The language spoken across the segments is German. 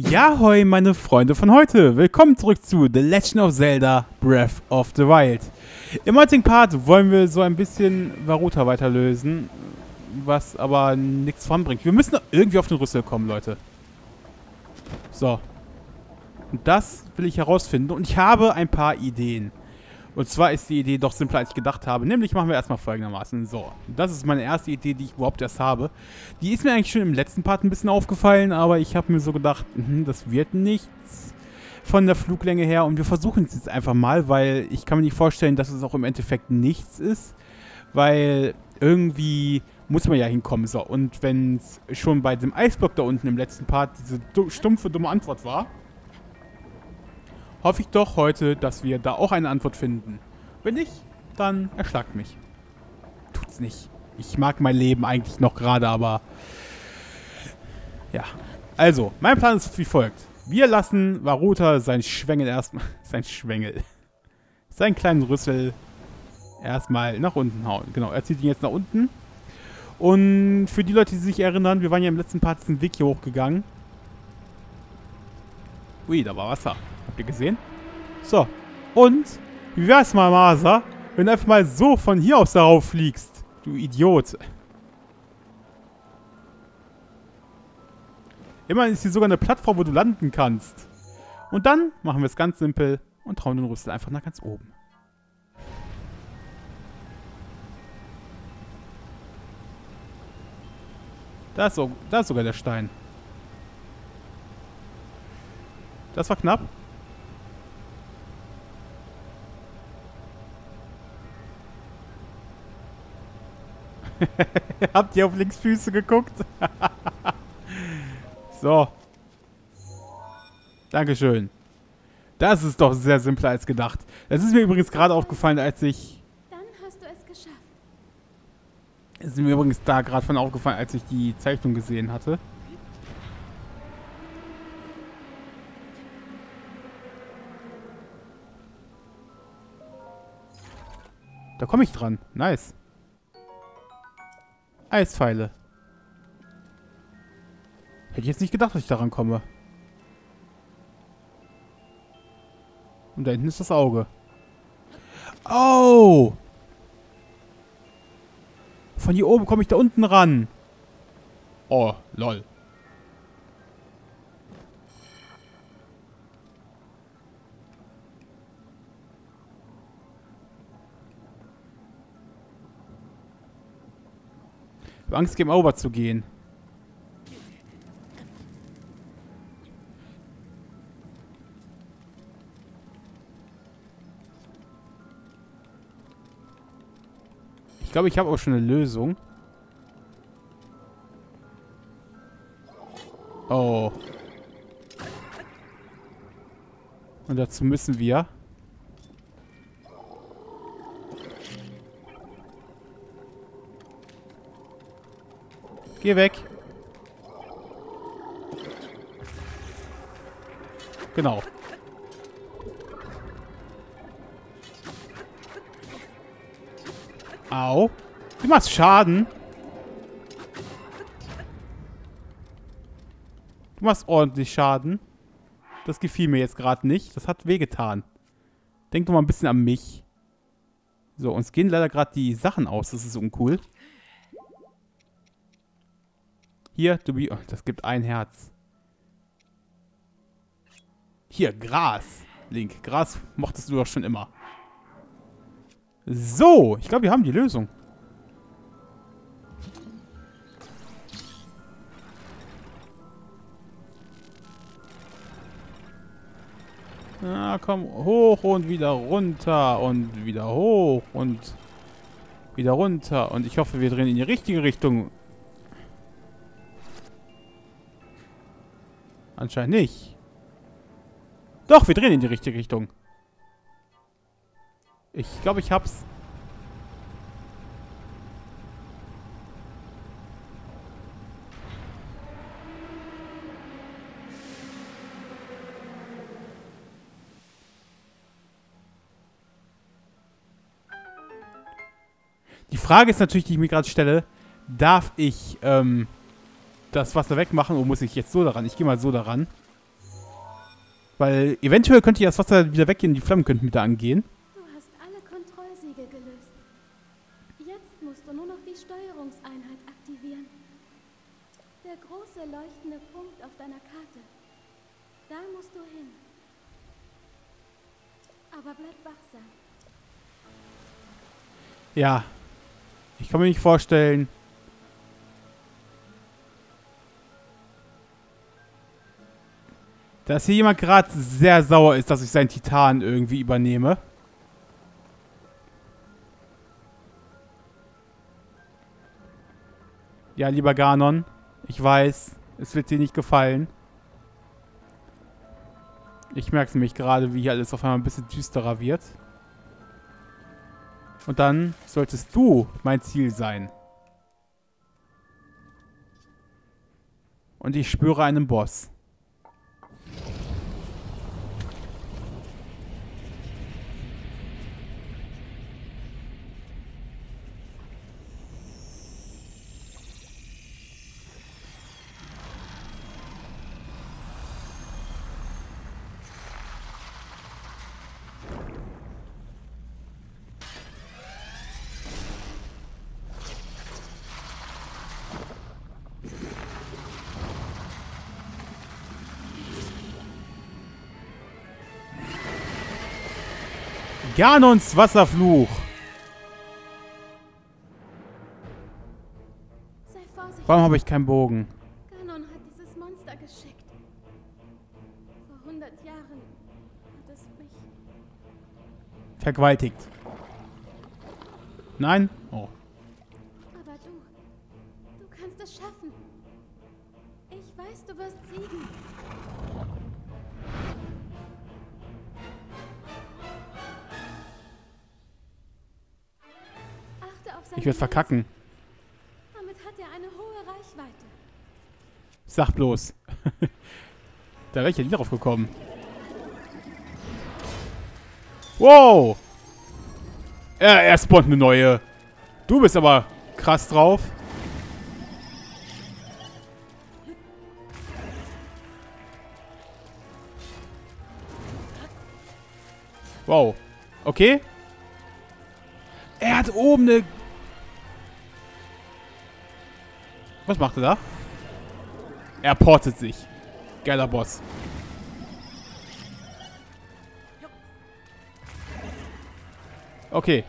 Ja, hoi, meine Freunde von heute. Willkommen zurück zu The Legend of Zelda Breath of the Wild. Im heutigen Part wollen wir so ein bisschen Vah Ruta weiterlösen, was aber nichts voranbringt. Wir müssen irgendwie auf den Rüssel kommen, Leute. So. Und das will ich herausfinden und ich habe ein paar Ideen. Und zwar ist die Idee doch simpler, als ich gedacht habe. Nämlich machen wir erstmal folgendermaßen. So, das ist meine erste Idee, die ich überhaupt erst habe. Die ist mir eigentlich schon im letzten Part ein bisschen aufgefallen, aber ich habe mir so gedacht, das wird nichts von der Fluglänge her. Und wir versuchen es jetzt einfach mal, weil ich kann mir nicht vorstellen, dass es auch im Endeffekt nichts ist. Weil irgendwie muss man ja hinkommen. So, und wenn es schon bei dem Eisblock da unten im letzten Part diese stumpfe, dumme Antwort war, hoffe ich doch heute, dass wir da auch eine Antwort finden. Wenn nicht, dann erschlagt mich. Tut's nicht. Ich mag mein Leben eigentlich noch gerade, aber ja. Also, mein Plan ist wie folgt. Wir lassen Vah Ruta seinen Schwengel erstmal, seinen kleinen Rüssel erstmal nach unten hauen. Genau, er zieht ihn jetzt nach unten. Und für die Leute, die sich erinnern, wir waren ja im letzten Part diesen Weg hier hochgegangen. Ui, da war Wasser. Habt ihr gesehen? So. Und wie wär's mal, Masa, wenn du einfach mal so von hier aus darauf fliegst? Du Idiot. Immerhin ist hier sogar eine Plattform, wo du landen kannst. Und dann machen wir es ganz simpel und trauen den Rüssel einfach nach ganz oben. Da ist sogar der Stein. Das war knapp. Habt ihr auf Linksfüße geguckt? So. Dankeschön. Das ist doch sehr simpler als gedacht. Das ist mir übrigens gerade aufgefallen, als ich... Dann hast du es geschafft. Das ist mir übrigens da gerade von aufgefallen, als ich die Zeichnung gesehen hatte. Da komme ich dran. Nice. Eispfeile. Hätte ich jetzt nicht gedacht, dass ich daran komme. Und da hinten ist das Auge. Oh! Von hier oben komme ich da unten ran. Oh, lol. Ich habe Angst, Game Over zu gehen. Ich glaube, ich habe auch schon eine Lösung. Oh. Und dazu müssen wir... Geh weg. Genau. Au. Du machst Schaden. Du machst ordentlich Schaden. Das gefiel mir jetzt gerade nicht. Das hat wehgetan. Denk doch mal ein bisschen an mich. So, uns gehen leider gerade die Sachen aus. Das ist uncool. Hier, oh, das gibt ein Herz. Hier, Gras. Link, Gras mochtest du doch schon immer. So, ich glaube, wir haben die Lösung. Na, komm, hoch und wieder runter und wieder hoch und wieder runter. Und ich hoffe, wir drehen in die richtige Richtung. Anscheinend nicht. Doch, wir drehen in die richtige Richtung. Ich glaube, ich hab's. Die Frage ist natürlich, die ich mir gerade stelle, darf ich, das Wasser wegmachen oder muss ich jetzt so daran? Ich gehe mal so daran. Weil eventuell könnte ja das Wasser wieder weggehen, die Flammen könnten wieder angehen. Du hast alle Kontrollsiegel gelöst. Jetzt musst du nur noch die Steuerungseinheit aktivieren. Der große leuchtende Punkt auf deiner Karte. Da musst du hin. Aber bleib wachsam. Ja. Ich kann mir nicht vorstellen. Dass hier jemand gerade sehr sauer ist, dass ich seinen Titan irgendwie übernehme. Ja, lieber Ganon, ich weiß, es wird dir nicht gefallen. Ich merke es nämlich gerade, wie hier alles auf einmal ein bisschen düsterer wird. Und dann solltest du mein Ziel sein. Und ich spüre einen Boss. Ganons Wasserfluch. Sei vorsichtig. Warum habe ich keinen Bogen? Ganon hat dieses Monster geschickt. Vor 100 Jahren hat es mich vergewaltigt. Nein? Oh. Aber du kannst es schaffen. Ich weiß, du wirst siegen. Ich werde verkacken. Damit hat er eine hohe Reichweite. Sag bloß. Da wäre ich ja nie drauf gekommen. Wow! Er spawnt eine neue. Du bist aber krass drauf. Wow. Okay. Er hat oben eine... Was macht er da? Er portet sich. Geiler Boss. Okay.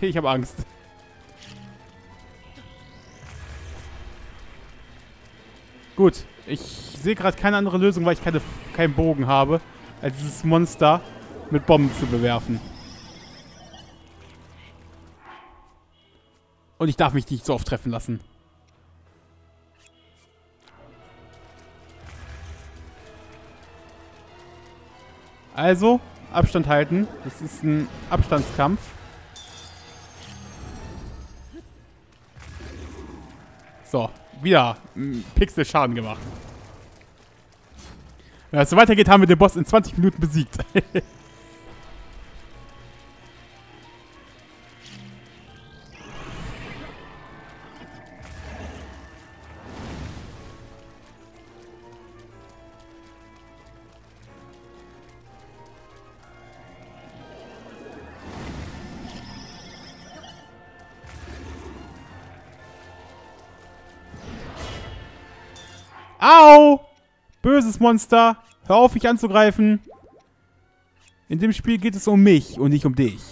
Ich habe Angst. Gut. Ich sehe gerade keine andere Lösung, weil ich keinen Bogen habe, als dieses Monster mit Bomben zu bewerfen. Und ich darf mich nicht so oft treffen lassen. Also, Abstand halten. Das ist ein Abstandskampf. So, wieder Pixel Schaden gemacht. Wenn es so weitergeht, haben wir den Boss in 20 Minuten besiegt. Au! Böses Monster! Hör auf, mich anzugreifen! In dem Spiel geht es um mich und nicht um dich.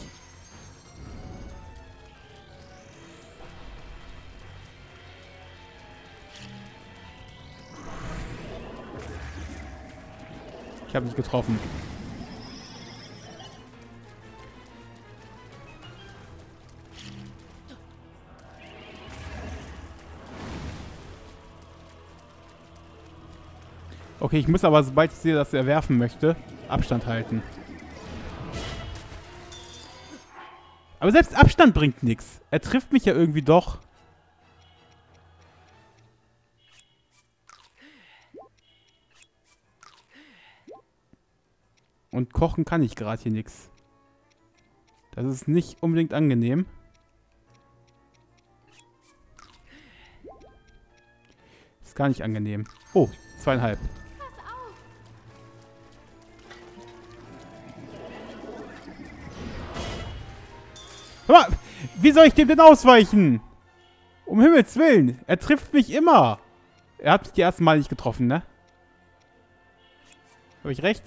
Ich habe mich getroffen. Okay, ich muss aber, sobald ich sehe, dass er werfen möchte, Abstand halten. Aber selbst Abstand bringt nichts. Er trifft mich ja irgendwie doch. Und kochen kann ich gerade hier nichts. Das ist nicht unbedingt angenehm. Ist gar nicht angenehm. Oh. 2,5. Hör mal, wie soll ich dem denn ausweichen? Um Himmels Willen, er trifft mich immer. Er hat mich die ersten Mal nicht getroffen, ne? Habe ich recht?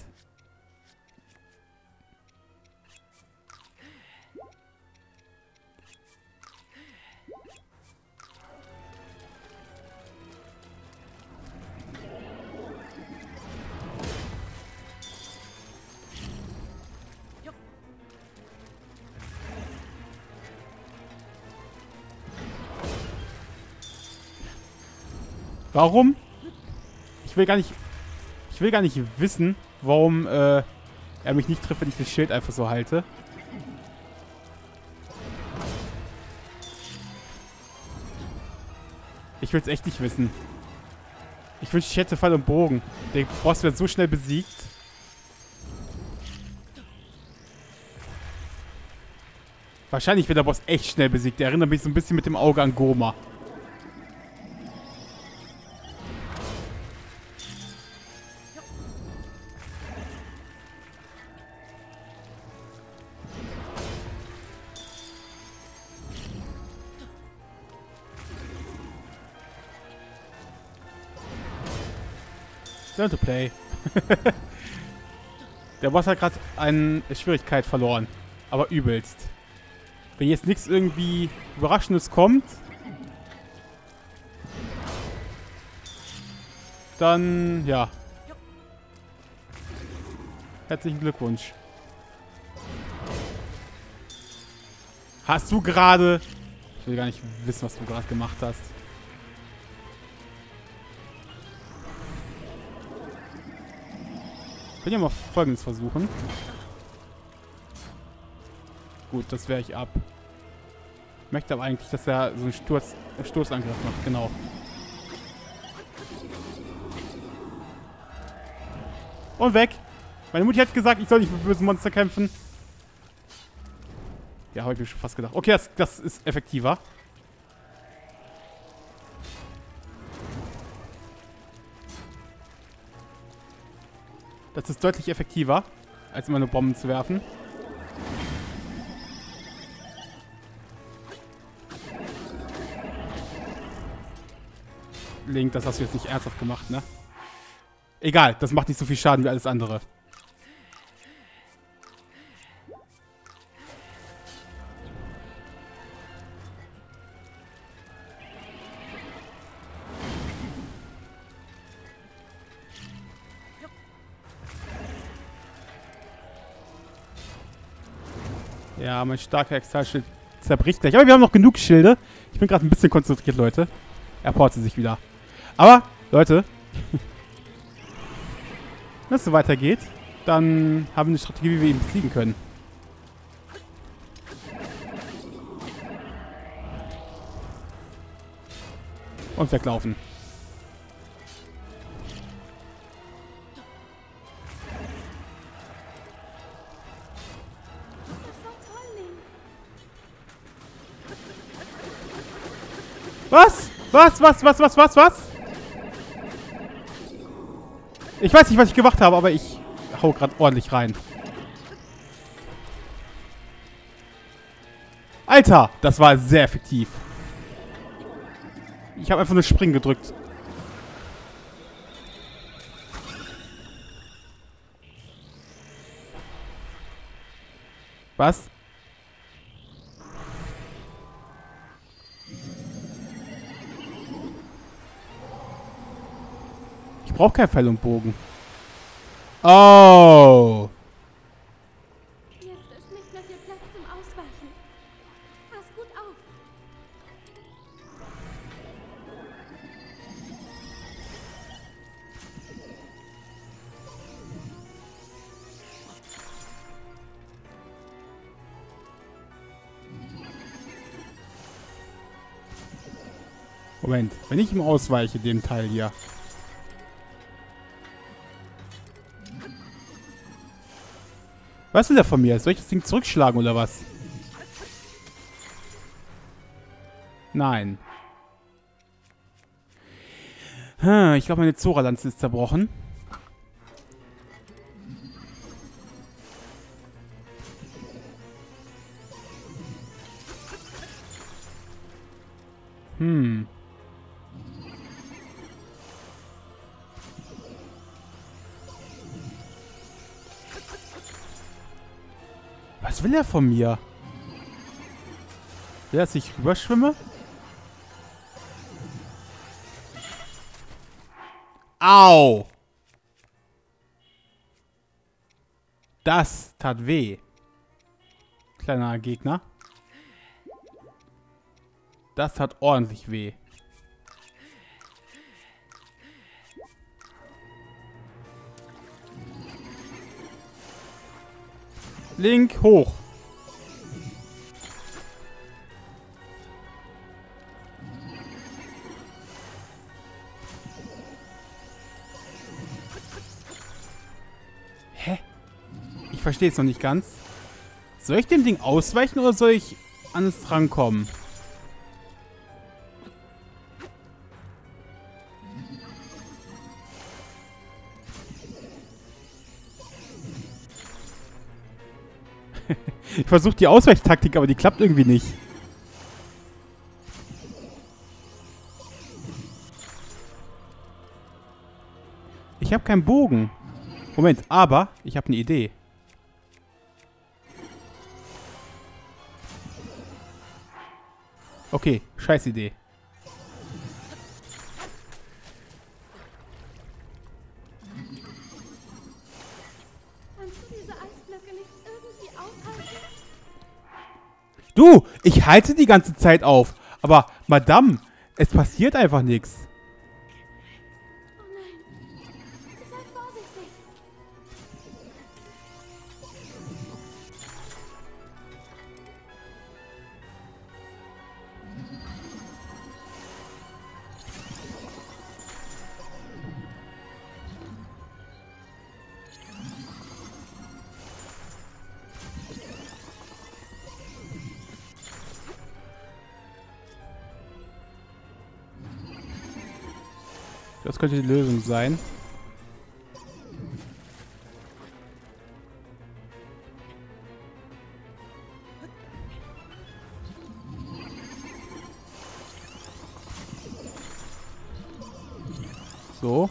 Warum? Ich will gar nicht wissen, warum er mich nicht trifft, wenn ich das Schild einfach so halte. Ich will es echt nicht wissen. Ich wünschte, ich hätte Pfeil und Bogen. Der Boss wird so schnell besiegt. Wahrscheinlich wird der Boss echt schnell besiegt. Der erinnert mich so ein bisschen mit dem Auge an Goma. To play. Der Boss hat gerade eine Schwierigkeit verloren. Aber übelst. Wenn jetzt nichts irgendwie Überraschendes kommt, dann ja. Herzlichen Glückwunsch. Hast du gerade... Ich will gar nicht wissen, was du gerade gemacht hast. Ich will ja mal Folgendes versuchen. Gut, das wehre ich ab. Ich möchte aber eigentlich, dass er so einen Stoßangriff macht. Genau. Und weg. Meine Mutti hat gesagt, ich soll nicht mit bösen Monster kämpfen. Ja, habe ich mir schon fast gedacht. Okay, das ist effektiver. Das ist deutlich effektiver, als immer nur Bomben zu werfen. Link, das hast du jetzt nicht ernsthaft gemacht, ne? Egal, das macht nicht so viel Schaden wie alles andere. Ja, mein starker Exalschild zerbricht gleich. Aber wir haben noch genug Schilde. Ich bin gerade ein bisschen konzentriert, Leute. Er portet sich wieder. Aber, Leute, wenn es so weitergeht, dann haben wir eine Strategie, wie wir ihn besiegen können. Und weglaufen. Was? Was? Ich weiß nicht, was ich gemacht habe, aber ich hau gerade ordentlich rein. Alter, das war sehr effektiv. Ich habe einfach nur Springen gedrückt. Was? Ich brauche kein Pfeil und Bogen. Oh. Jetzt ist nicht mehr viel Platz zum Ausweichen. Pass gut auf. Moment, wenn ich ihm ausweiche, dem Teil hier. Was will der von mir? Soll ich das Ding zurückschlagen oder was? Nein. Hm, ich glaube, meine Zora-Lanze ist zerbrochen. Hm. Was will er von mir? Will er, dass ich rüberschwimme? Au! Das tat weh. Kleiner Gegner. Das tat ordentlich weh. Link hoch. Hä? Ich verstehe es noch nicht ganz. Soll ich dem Ding ausweichen oder soll ich an es rankommen? Ich versuche die Ausweichtaktik, aber die klappt irgendwie nicht. Ich habe keinen Bogen. Moment, aber ich habe eine Idee. Okay, scheiß Idee. Du, ich halte die ganze Zeit auf. Aber, Madame, es passiert einfach nichts. Oh nein. Sei vorsichtig. Das könnte die Lösung sein. So.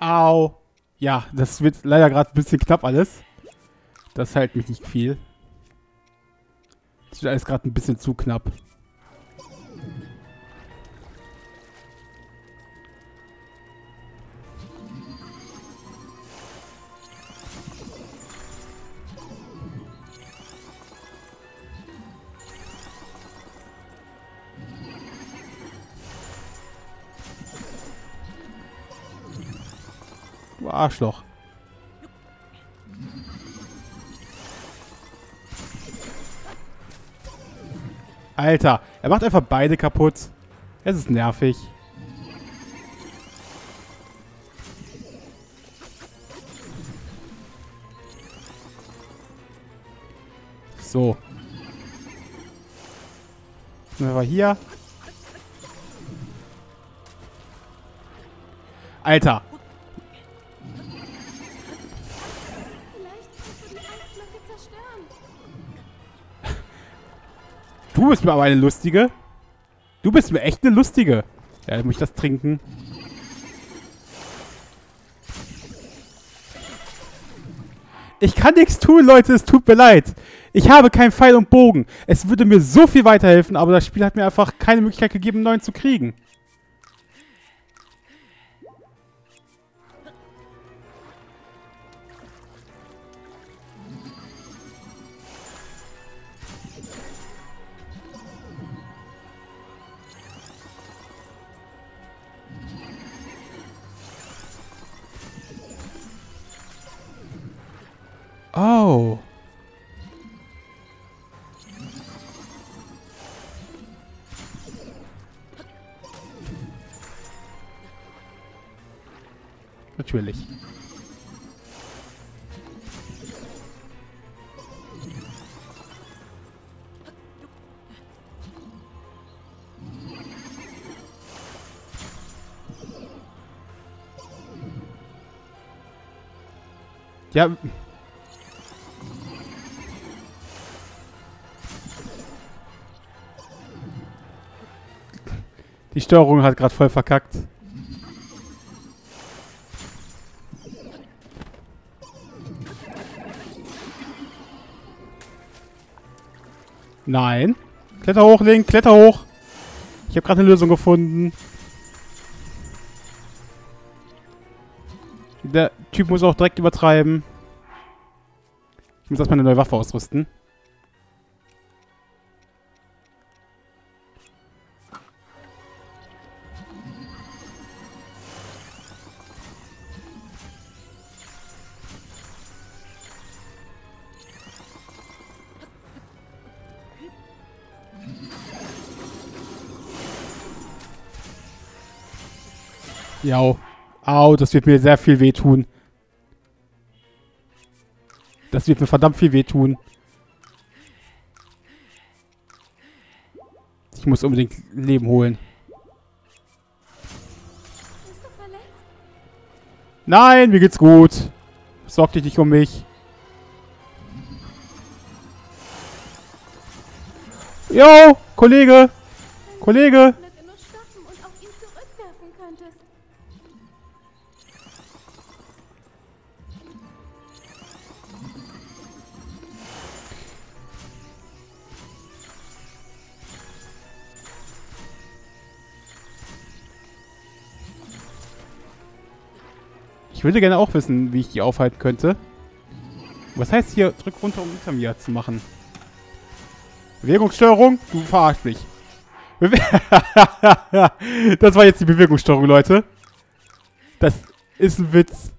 Au. Ja, das wird leider gerade ein bisschen knapp alles. Das hält mich nicht viel. Das wird alles gerade ein bisschen zu knapp. Arschloch. Alter, er macht einfach beide kaputt. Es ist nervig. So. Dann war hier. Alter. Du bist mir aber eine lustige. Du bist mir echt eine lustige. Ja, dann muss ich das trinken. Ich kann nichts tun, Leute. Es tut mir leid. Ich habe keinen Pfeil und Bogen. Es würde mir so viel weiterhelfen, aber das Spiel hat mir einfach keine Möglichkeit gegeben, einen neuen zu kriegen. Oh. Natürlich. Ja. Die Steuerung hat gerade voll verkackt. Nein. Kletter hoch, Link. Kletter hoch. Ich habe gerade eine Lösung gefunden. Der Typ muss auch direkt übertreiben. Ich muss erstmal eine neue Waffe ausrüsten. Ja, au, das wird mir sehr viel wehtun. Das wird mir verdammt viel wehtun. Ich muss unbedingt Leben holen. Nein, mir geht's gut. Sorg dich nicht um mich. Jo, Kollege. Kollege. Ich würde gerne auch wissen, wie ich die aufhalten könnte. Was heißt hier, drück runter, um hinter mir zu machen? Bewegungssteuerung? Du verarsch mich. Das war jetzt die Bewegungssteuerung, Leute. Das ist ein Witz.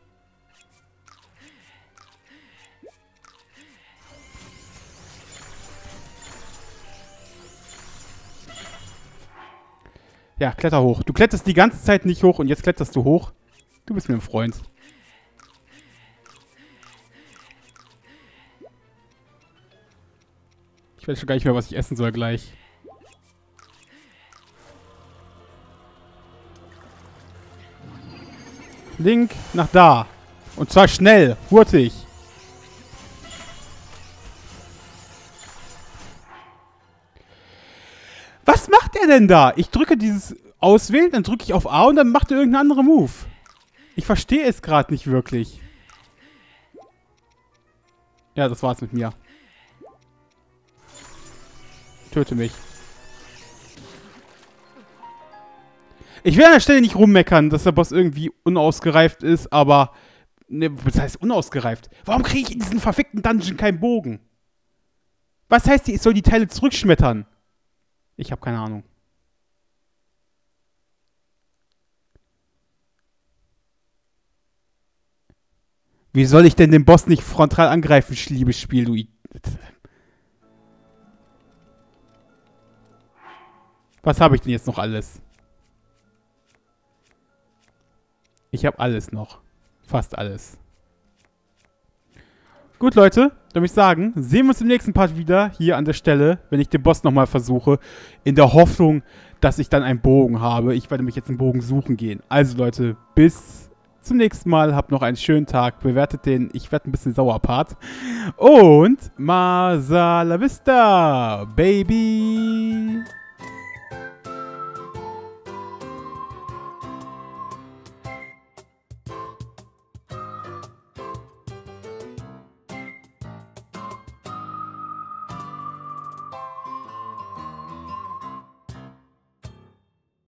Ja, kletter hoch. Du kletterst die ganze Zeit nicht hoch und jetzt kletterst du hoch. Du bist mir ein Freund. Ich weiß schon gar nicht mehr, was ich essen soll gleich. Link nach da. Und zwar schnell, hurtig. Was macht er denn da? Ich drücke dieses Auswählen, dann drücke ich auf A und dann macht er irgendeinen anderen Move. Ich verstehe es gerade nicht wirklich. Ja, das war's mit mir. Töte mich. Ich will an der Stelle nicht rummeckern, dass der Boss irgendwie unausgereift ist, aber... Ne, was heißt unausgereift? Warum kriege ich in diesen verfickten Dungeon keinen Bogen? Was heißt, ich soll die Teile zurückschmettern? Ich habe keine Ahnung. Wie soll ich denn den Boss nicht frontal angreifen, liebes Spiel, du... Was habe ich denn jetzt noch alles? Ich habe alles noch. Fast alles. Gut, Leute. Dann würde ich sagen, sehen wir uns im nächsten Part wieder hier an der Stelle, wenn ich den Boss nochmal versuche, in der Hoffnung, dass ich dann einen Bogen habe. Ich werde mich jetzt einen Bogen suchen gehen. Also, Leute, bis zum nächsten Mal. Habt noch einen schönen Tag. Bewertet den. Ich werde ein bisschen sauer, Part. Und Masa la Vista, Baby.